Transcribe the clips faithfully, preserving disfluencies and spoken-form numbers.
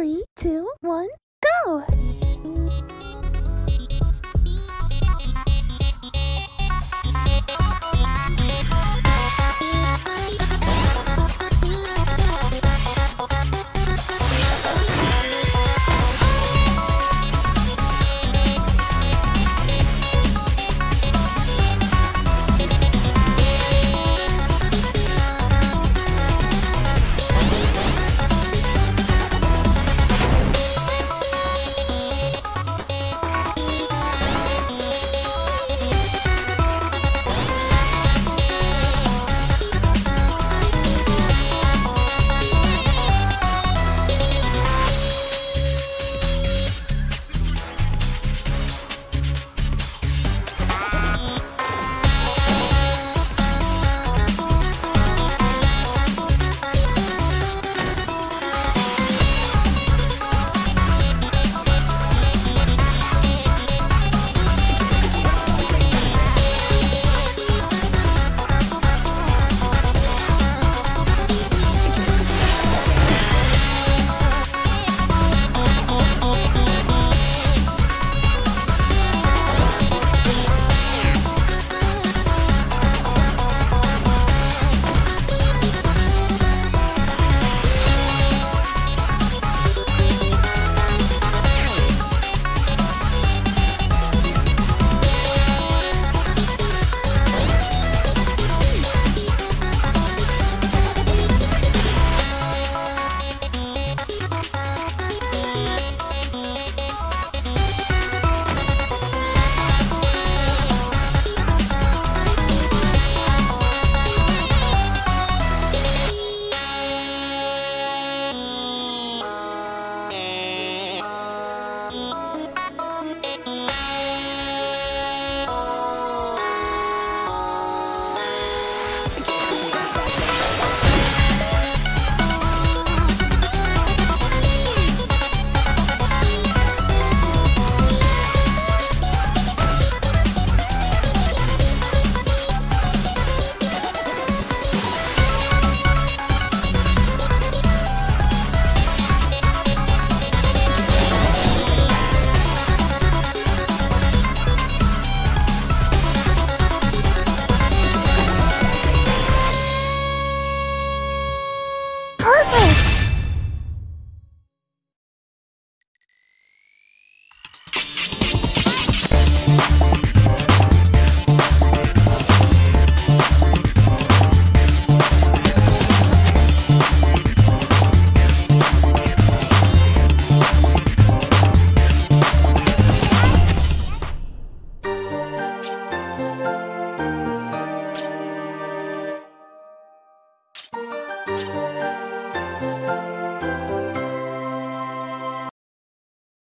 three, two, one, go!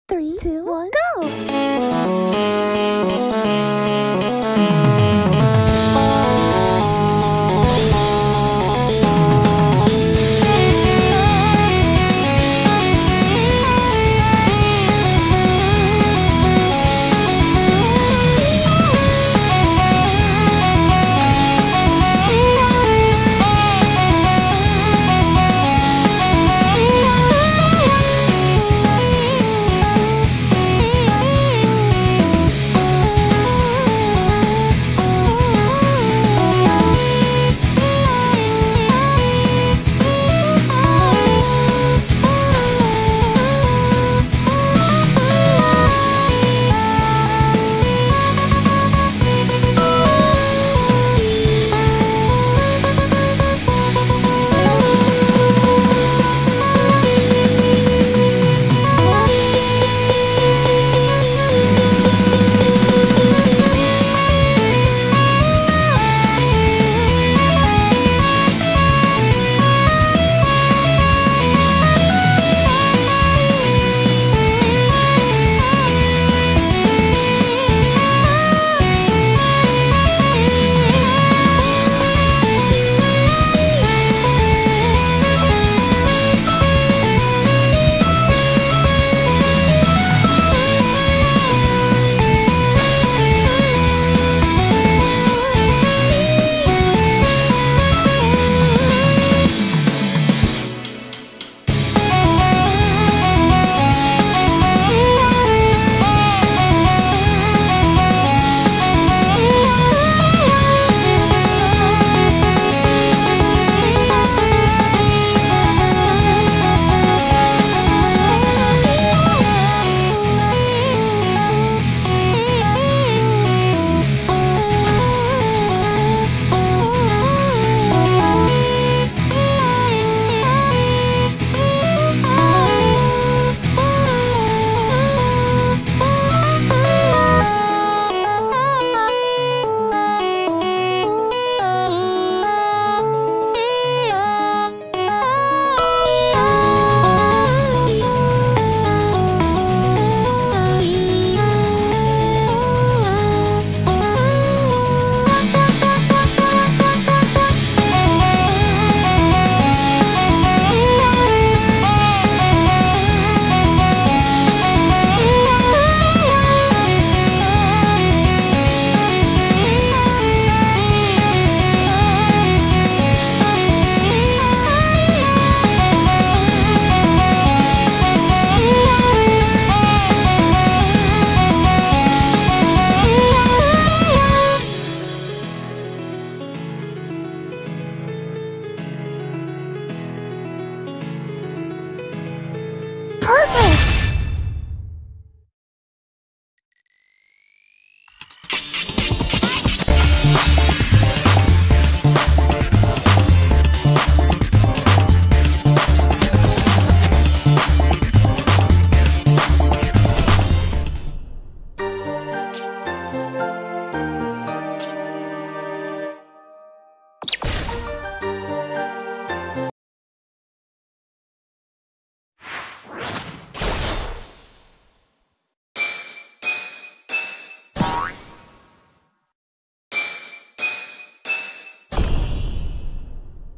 three, two, one, go!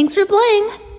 Thanks for playing!